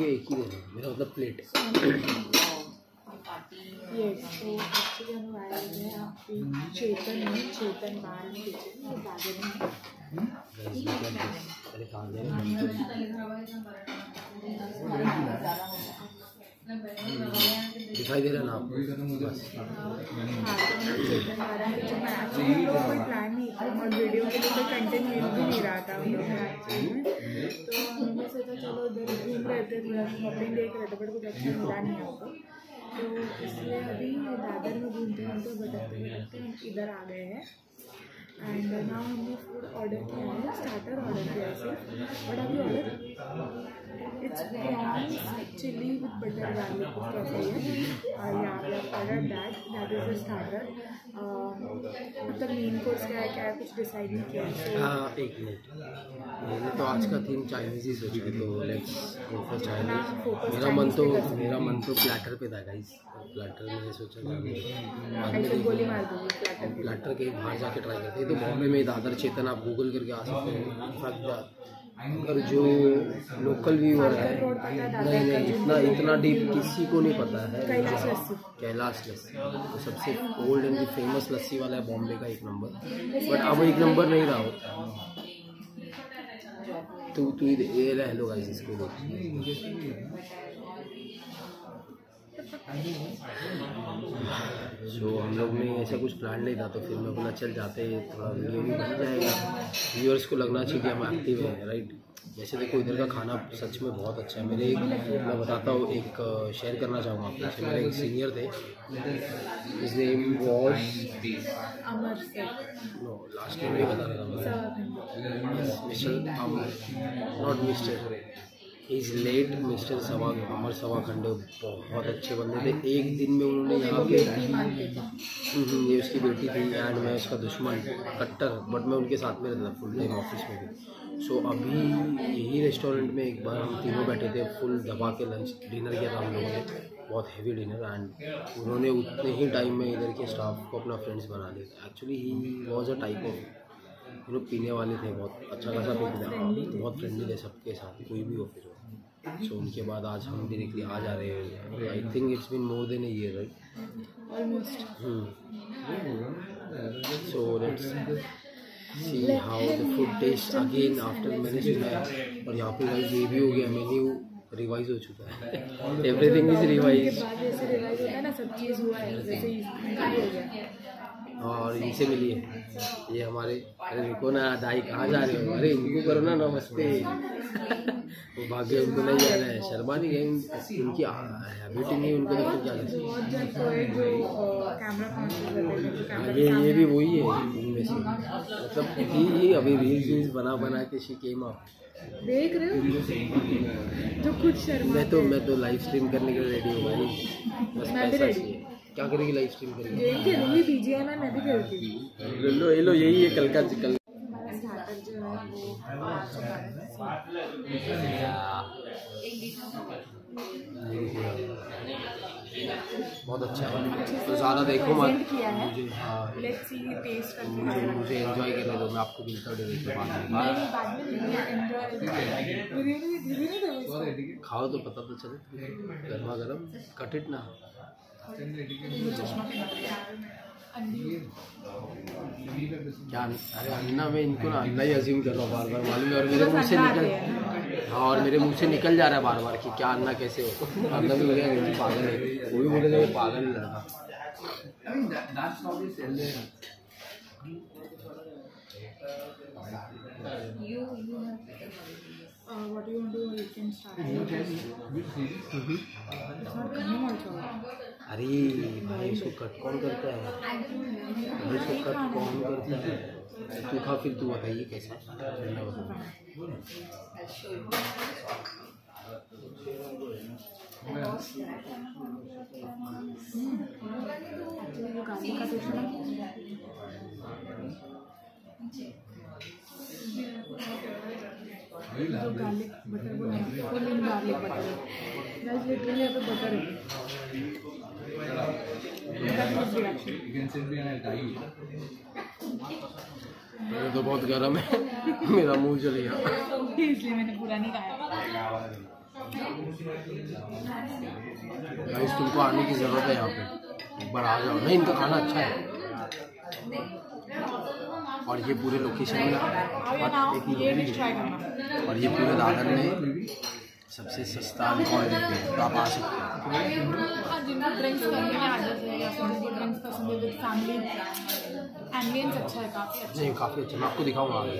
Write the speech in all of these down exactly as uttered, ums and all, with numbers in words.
मुझे एक ही देना है, मेरा मतलब प्लेट। दिखाई दे रहा ना आपको? और वीडियो के लिए तो कंटेंट भी नहीं रहा था, तो हमने सोचा चलो उधर घूम रहे थे, थोड़ा शॉपिंग देख रहे थे, बट कुछ अच्छा मिला नहीं हमको, तो इसलिए अभी दादर में घूमते हैं तो बताते बताते हम इधर आ गए हैं। एंड नाउ हमने फूड ऑर्डर किया है, स्टार्टर ऑर्डर किया है, बट अभी order it's prawns chilli with butter garlic है, और यहाँ पे order that that is starter. मतलब मेन कोर्स क्या है क्या है कुछ डिसाइड नहीं किया। हाँ एक मिनट, मैंने तो आज का थीम चाइनीज़ ही सोचा है, तो लेट्स गो फॉर चाइनीज़। मेरा मन तो मेरा मन तो प्लेटर पे था गाइस, प्लेटर मैंने सोचा गोली मार दूँगी, प्लेटर के बाहर जाके ट्राई करते। तो बॉम्बे में दादर चेतन आप गूगल करके आ सकते हैं, मगर जो लोकल व्यूअर है, नहीं नहीं इतना इतना डीप किसी को नहीं पता है। कैलाश लस्सी तो सबसे ओल्ड एंड फेमस लस्सी वाला है बॉम्बे का, एक नंबर। बट अब एक नंबर नहीं रहा होता। तू तू ये रह लो गाइस, इसको जो हम लोग में ऐसा कुछ प्लान नहीं था, तो फिर मैं बोला चल जाते हैं, थोड़ा वीडियो भी बन जाएगा, व्यूअर्स को लगना चाहिए कि हम एक्टिव हैं, राइट। वैसे देखो इधर का खाना सच में बहुत अच्छा है। मेरे एक मैं बताता हूँ, एक शेयर करना चाहूँगा आपके साथ। मेरे एक सीनियर थे, his name was Amar sir, no last name नहीं बता रहा, mister Amar, not mister, is late mister सवा अमर सवा खंडे। बहुत अच्छे बंदे थे। एक दिन में उन्होंने यहाँ पे, ये उसकी बेटी थी एंड मैं उसका दुश्मन कट्टर, बट मैं उनके साथ में रहता फुल टाइम ऑफिस में भी। सो अभी यही रेस्टोरेंट में एक बार हम तीनों बैठे थे, फुल दबा के लंच डिनर किया था हम लोगों ने, बहुत हैवी डिनर। एंड उन्होंने उतने ही टाइम में इधर के स्टाफ को अपना फ्रेंड्स बना दिया। Actually he was a type of, हम लोग पीने वाले थे, बहुत अच्छा खासा पीते थे, बहुत फ्रेंडली थे सबके साथ, कोई भी ऑफिस हो। सो उनके बाद आज हम डायरेक्टली आ जा रहे हैं। I think it's been more than a year, right, almost. So let's see how the food taste again after. मैंने सुना है, और यहाँ पे गाइस ये भी हो गया, मेन्यू रिवाइज हो चुका है, एवरीथिंग इज रिवाइज ना, सब चीज़ हुआ है जैसे। और इनसे मिलिए, ये हमारे, अरे रुको ना दाई कहाँ जा रहे हो, अरे इनको करो ना नमस्ते। वो भाग्य उनको नहीं जाना है, शर्मा नहीं गए, उनकी हैबिट ही नहीं, उनको नहीं जाना। ये ये भी वही है इनमें से, मतलब जी जी अभी रील्स बना बना के शी केम अप, देख रहे हो जो कुछ। शर्मा मैं तो मैं तो लाइव स्ट्रीम करने के लिए रेडी हूँ भाई, बस पैसा चाहिए। क्या करेगी लाइव स्ट्रीम करेगी, गेम खेलूंगी, बीजीएम है मैं भी खेलती हूँ। ले लो ये लो, यही है कल का कल स्टार्टर जो है वो बहुत अच्छा है, तो ज़्यादा देखो मत, मुझे लेट्स सी टेस्ट करके मुझे मुझे एंजॉय करने दो। मैं आपको मिलता हूँ, खाओ तो पता तो चले, गर्मा गर्म कटिट ना। क्या अरे अन्ना, मैं इनको ना अन्ना ही अज्यूम कर रहा हूँ बार बार, मालूम है, और मेरे मुँह से निकल, हाँ और मेरे मुँह से निकल जा रहा है बार बार कि क्या अन्ना कैसे हो। अन्ना भी लगे मुझे पागल है, वो भी बोले वो पागल लड़का। Uh, what do you want to do? You can start. अरे भाई इसको कट कौन करता है, भाई इसको कट कौन करता है? तू खा फिर तू बताइए कैसा। जो गार्लिक बटर बोला है, full in garlic butter guys, literally यहाँ पे बटर है। तो बहुत गर्म है, मेरा मुंह जल गया, इसलिए मैंने पूरा नहीं खाया। गाइस तुमको आने की जरूरत है यहाँ पे, एक बार आ जाओ। नहीं इनका खाना अच्छा है और ये पूरे लोकेशन में और ये पूरे दादर में सबसे सस्ता अल्कोहल देते हैं, तो आप आ सकते हैं। एम्बियंस अच्छा है, काफ़ी अच्छा है, काफ़ी अच्छा। मैं आपको दिखाऊंगा आगे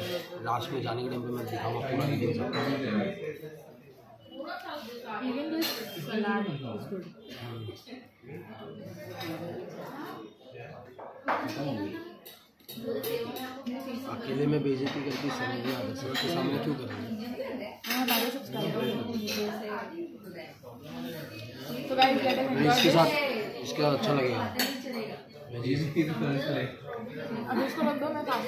लास्ट में जाने के टाइम पे, मैं दिखाऊंगा पूरा वीडियो। अकेले में बेइज्जती करके समझ आ रहा है, सामने क्यों कर रहे हैं इसके साथ, इसके साथ अच्छा लगेगा। अभी इसको रख दो, मैं काम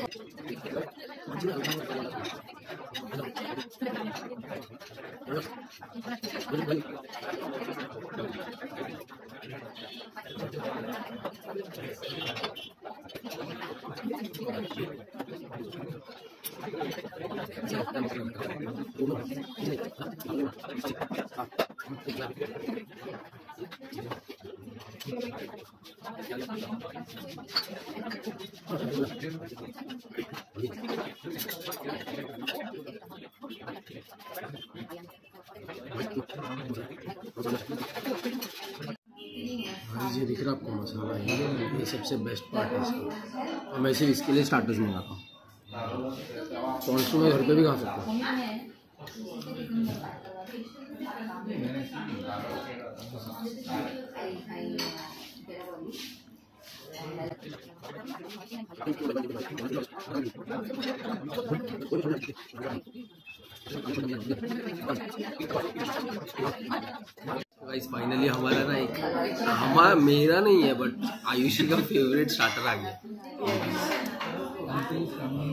ये दिख रहा आपको मसाला, ये सबसे बेस्ट पार्ट है इसका। मैं सिर्फ इसके लिए स्टार्टर्स में खाता हूँ, कॉन्सू में घर पे भी खा सकता हूँ। गाइस फाइनली हमारा ना एक हमारा मेरा नहीं है बट आयुषी का फेवरेट स्टार्टर आ गया। तो मतलब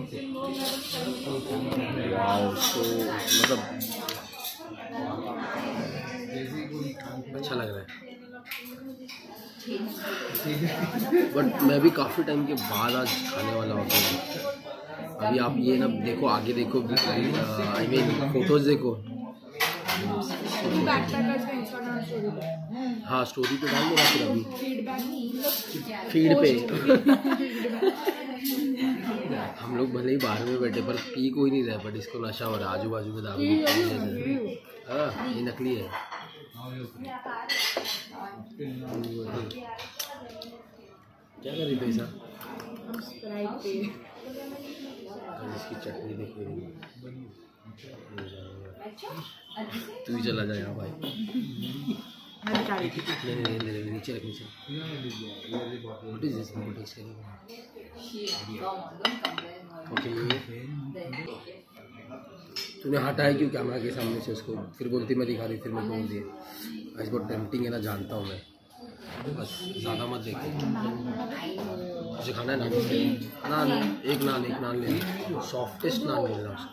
अच्छा लग रहा है, बट मैं भी काफ़ी टाइम के बाद आज खाने वाला होता हूँ। अभी आप ये ना देखो, आगे देखो, आई मीन फोटोज देखो। हाँ स्टोरी पे डाल देना फिर अभी फीड पे। हम लोग भले ही बाहर में बैठे पर पी कोई नहीं रहा, बट इसको नशा हो रहा है। आजू बाजू के दारू, हाँ ये नकली है। क्या कर रही थी सर? इसकी चटनी देख रही है। तू ही चला जा यहाँ भाई। ले ले ले ले नीचे रख नीचे। What is this? What is this? Okay. तूने हटाया क्यों कैमरा के सामने से उसको? फिर बोलती मैं दिखा रही, फिर मैं बोल दिए। इस बार टेम्पटिंग है ना, जानता हूँ मैं, बस ज़्यादा मत देखो। मुझे खाना है नान, नान एक नान एक नान ले, सॉफ्टेस्ट नान ले लेना उसको।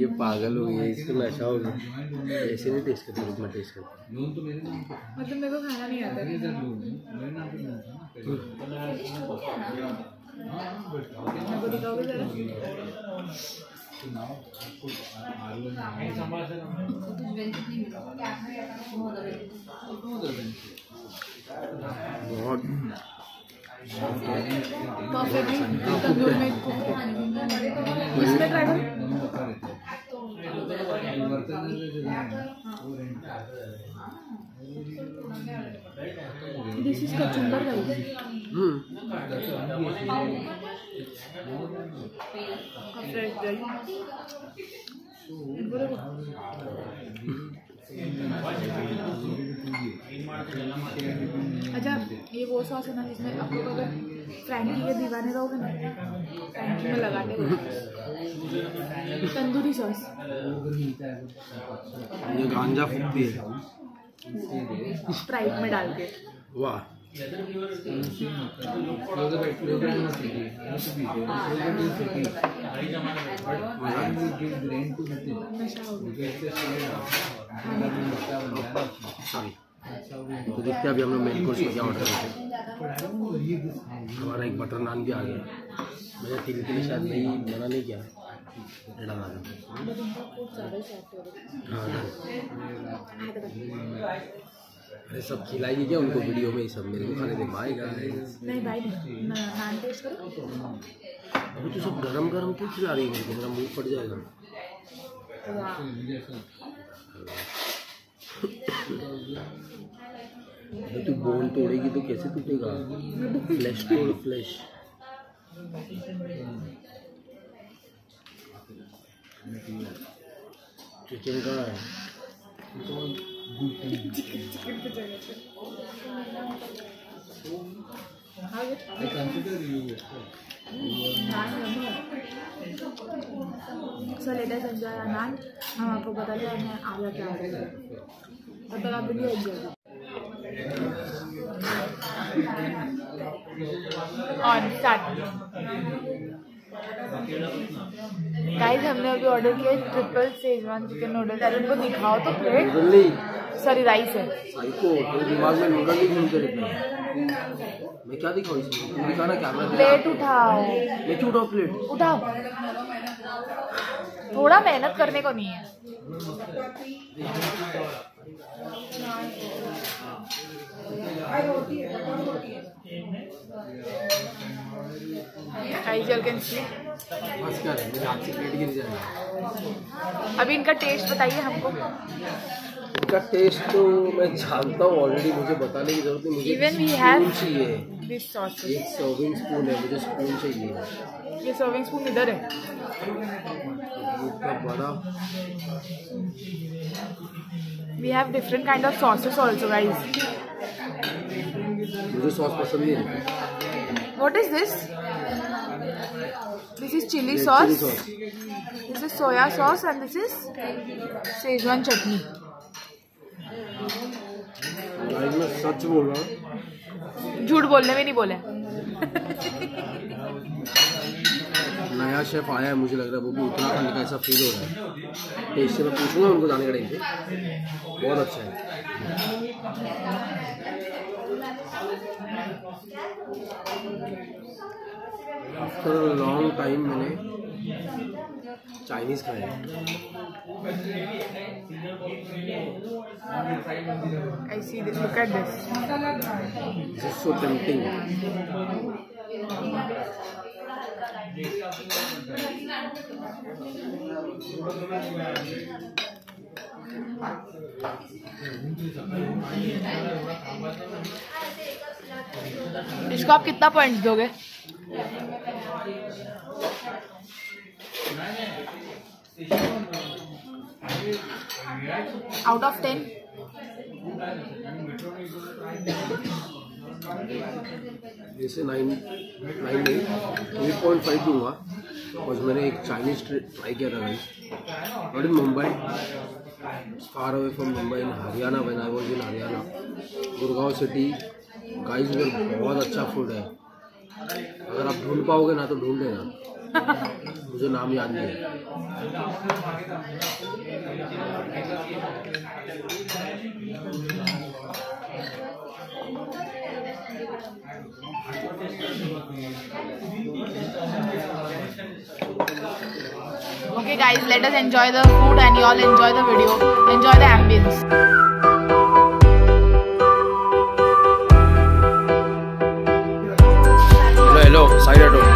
ये पागल हो गया, इसको नशा हो गया। ऐसे नहीं टेस्ट करती, मैं टेस्ट करती। This is cucumber rice. अच्छा ये वो सॉस है ना जिसमें आप लोग अगर फ्रैंकी के दीवाने रहोगे ना, फ्रैंकी में लगाते हो तंदूरी सॉस। ये गांजा फूकती है स्प्राइट में डाल के, वाह। सॉरी तो देखते अभी हम लोग मेन कोर्स में क्या ऑर्डर करते हैं। हमारा एक बटर नान भी आ गया। मैंने तिल के लिए शायद नहीं मना नहीं किया, अरे सब खिलाएंगे क्या उनको वीडियो में? सब मेरे को खाने दे भाई। नहीं भाई नान टेस्ट करो अभी तो सब गरम गरम क्यों खिला रही है? मेरा मुंह फट जाएगा। तू बोन तोड़ेगी तो कैसे टूटेगा? फ्लैश तोड़ फ्लैश। चिकन का है हम आपको बता दें आगे क्या है। अगर आप वीडियो और स्टार्ट गाइस हमने अभी ऑर्डर किया ट्रिपल सेजवान चिकन नूडल्स। अरे उनको दिखाओ तो प्लेट। सॉरी राइस है। दिमाग में नूडल नहीं घूमते रहते। मैं क्या दिखाऊं इसमें? तुम दिखाना कैमरा। प्लेट उठाओ। मैं क्यों उठाऊं प्लेट? उठाओ। थोड़ा मेहनत करने को नहीं है। अभी इनका टेस्ट बताइए हमको। इनका टेस्ट तो मैं जानता हूँ ऑलरेडी, मुझे बताने की जरूरत नहीं। इवन वी हैव चाहिए सॉस। ये सर्विंग स्पून है, मुझे स्पून चाहिए। ये सर्विंग स्पून इधर है। We have different kind of sauces also guys. मुझे सॉस पसंद नहीं है। What is this? This is chili sauce. This is soya sauce and this is Szechuan chutney. भाई मैं सच बोल रहा हूँ। झूठ बोलने में नहीं बोला। नया शेफ आया है मुझे लग रहा है, वो भी उत्तराखंड का ऐसा फील हो रहा है। टेस्ट में पूछूंगा उनको जाने का टाइम पे। बहुत अच्छा है। आफ्टर अ लॉन्ग टाइम मैंने चाइनीज खाया। I see this, look at this, this is so tempting. इसको आप कितना पॉइंट्स दोगे? Out of ten? जैसे नाइन नाइन नहीं एट पॉइंट फाइव दूंगा। और मैंने एक चाइनीज ट्राई किया था और Mumbai, far away from Mumbai in Haryana, when I was in Haryana Gurgaon city. Guys इधर बहुत अच्छा फूड है, अगर आप ढूंढ पाओगे ना तो ढूंढ लेना। मुझे नाम याद नहीं है। Okay guys, let us enjoy the food and you all enjoy the video, enjoy the ambience. Hello side हटो।